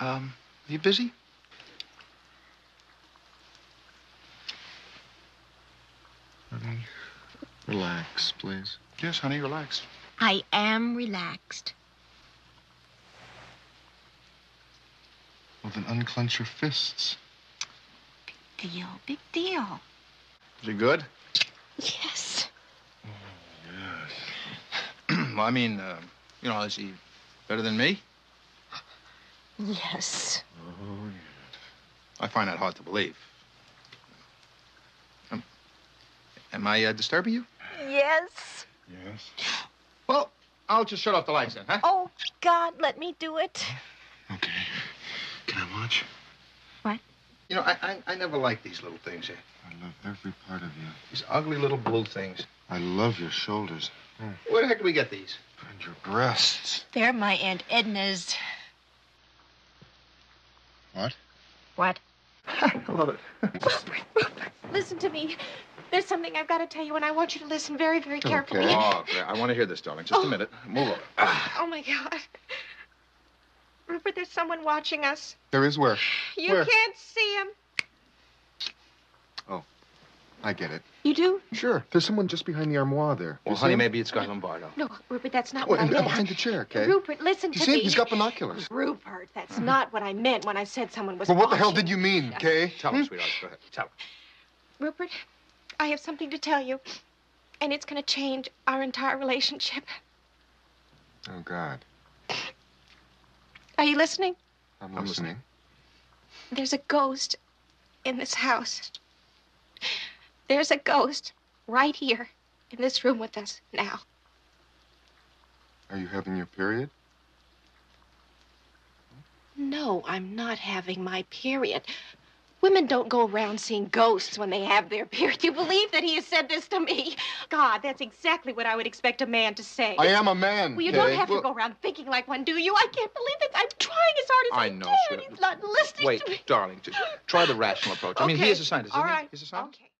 Are you busy? Honey, relax, please. Yes, honey, relax. I am relaxed. Well, then unclench your fists. Big deal, big deal. Is it good? Yes. Oh, yes. Well, I mean, you know, is he better than me? Yes. Oh, yes. I find that hard to believe. Am I disturbing you? Yes. Yes. Well, I'll just shut off the lights then, huh? Oh, God, let me do it. Okay. Can I watch? What? You know, I never like these little things here. I love every part of you. These ugly little blue things. I love your shoulders. Mm. Where the heck do we get these? And your breasts. They're my Aunt Edna's. What? What? I love it. Listen to me. There's something I've got to tell you, and I want you to listen very, very carefully. Okay. Oh, okay. I want to hear this, darling. Just a minute. Move over. Oh, my God. Rupert, there's someone watching us. There is where? You where? Can't see him. Oh, I get it. You do? Sure. There's someone just behind the armoire there. Well, honey, maybe it's Guy Lombardo. No, Rupert, that's not what I meant. Behind the chair, Kay. Rupert, listen to me. He's got binoculars. Rupert, that's not what I meant when I said someone was watching. Well, what the hell did you mean, Kay? Tell him, sweetheart. Go ahead. Tell him. Rupert, I have something to tell you, and it's going to change our entire relationship. Oh, God. Are you listening? I'm listening. There's a ghost in this house. There's a ghost right here in this room with us now. Are you having your period? No, I'm not having my period. Women don't go around seeing ghosts when they have their period. You believe that he has said this to me? God, that's exactly what I would expect a man to say. I am a man, well, you don't have to go around thinking like one, do you? I can't believe it. I'm trying as hard as I know, can. He's not listening to me. Wait, darling, try the rational approach. Okay. I mean, he is a scientist. All right. He's a scientist. Okay.